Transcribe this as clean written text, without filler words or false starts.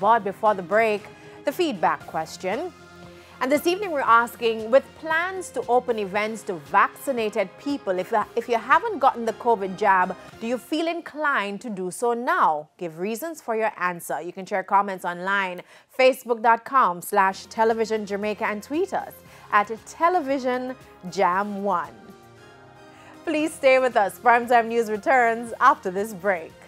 Before the break, the feedback question. And this evening we're asking, with plans to open events to vaccinated people, if you haven't gotten the COVID jab, do you feel inclined to do so now? Give reasons for your answer. You can share comments online, facebook.com/TelevisionJamaica, and tweet us at TelevisionJam1. Please stay with us. Primetime News returns after this break.